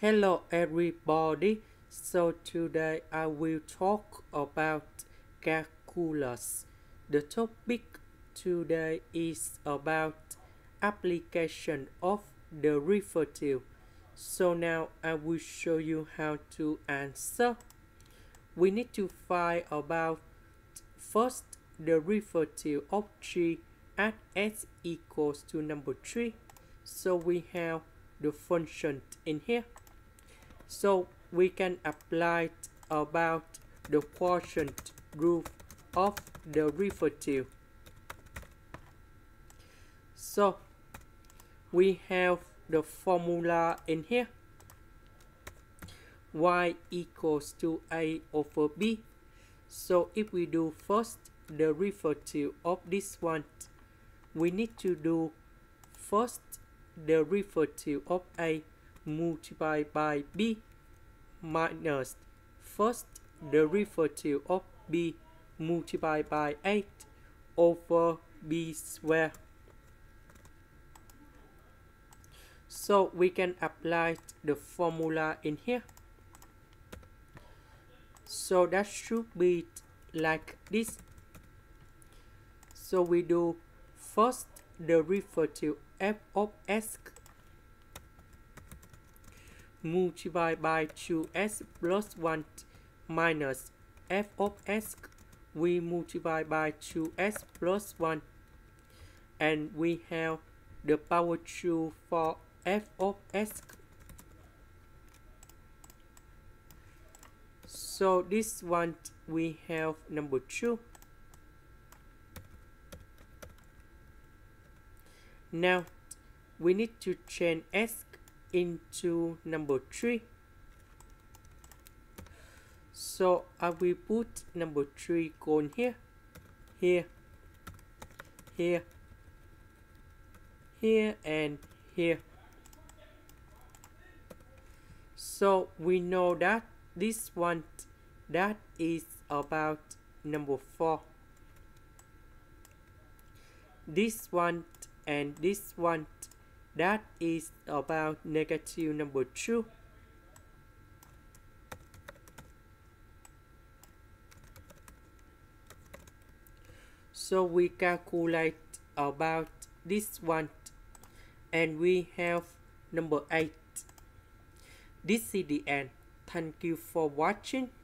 Hello everybody, so today I will talk about calculus. The topic today is about application of derivative. So now I will show you how to answer. We need to find about first derivative of g at s equals to number 3. So we have the function in here. So we can apply about the quotient rule of derivative. So we have the formula in here. Y equals to a over b. So if we do first derivative of this one, we need to do first derivative of a multiplied by b minus first derivative of b multiplied by 8 over b squared. So we can apply the formula in here. So that should be like this. So we do first derivative f of s multiplied by 2s plus 1 minus f of s we multiply by 2s plus 1, and we have the power 2 for f of s. So this one we have number 2. Now we need to change s into number 3. So I will put number 3 cone here, and here. So we know that this one that is about number 4. This one and this one that is about negative number 2. So we calculate about this one, and we have number 8. This is the end. Thank you for watching.